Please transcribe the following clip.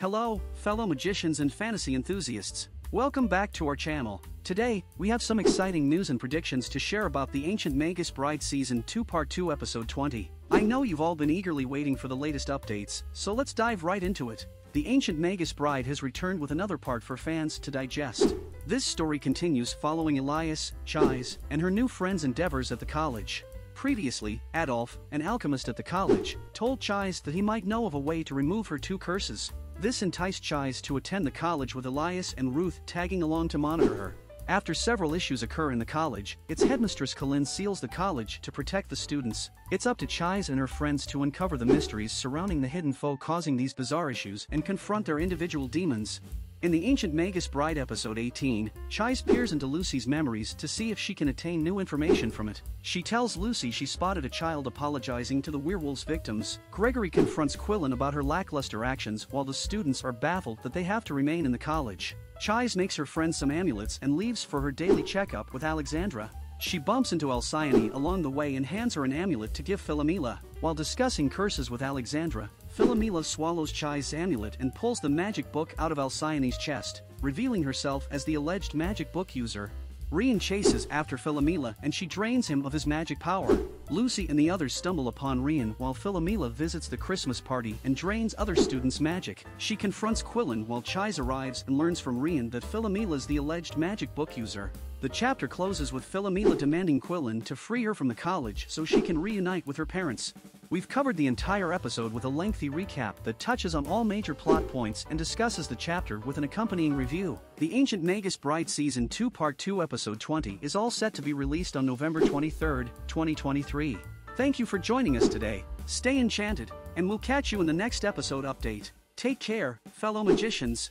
Hello, fellow magicians and fantasy enthusiasts. Welcome back to our channel. Today, we have some exciting news and predictions to share about The Ancient Magus Bride Season 2 Part 2 Episode 20. I know you've all been eagerly waiting for the latest updates, so let's dive right into it. The Ancient Magus Bride has returned with another part for fans to digest. This story continues following Elias, Chise, and her new friends' endeavors at the college. Previously, Adolf, an alchemist at the college, told Chise that he might know of a way to remove her two curses. This enticed Chise to attend the college with Elias and Ruth tagging along to monitor her. After several issues occur in the college, its headmistress Coln seals the college to protect the students. It's up to Chise and her friends to uncover the mysteries surrounding the hidden foe causing these bizarre issues and confront their individual demons. In The Ancient Magus Bride Episode 18, Chise peers into Lucy's memories to see if she can attain new information from it. She tells Lucy she spotted a child apologizing to the werewolf's victims. Gregory confronts Quillen about her lackluster actions while the students are baffled that they have to remain in the college. Chise makes her friend some amulets and leaves for her daily checkup with Alexandra. She bumps into Alcyone along the way and hands her an amulet to give Philomela. While discussing curses with Alexandra, Philomela swallows Chise's amulet and pulls the magic book out of Alcyone's chest, revealing herself as the alleged magic book user. Rihan chases after Philomela and she drains him of his magic power. Lucy and the others stumble upon Rihan while Philomela visits the Christmas party and drains other students' magic. She confronts Quillen while Chise arrives and learns from Rihan that Philomela's the alleged magic book user. The chapter closes with Philomela demanding Quillen to free her from the college so she can reunite with her parents. We've covered the entire episode with a lengthy recap that touches on all major plot points and discusses the chapter with an accompanying review. The Ancient Magus Bride Season 2 Part 2 Episode 20 is all set to be released on November 23, 2023. Thank you for joining us today. Stay enchanted, and we'll catch you in the next episode update. Take care, fellow magicians.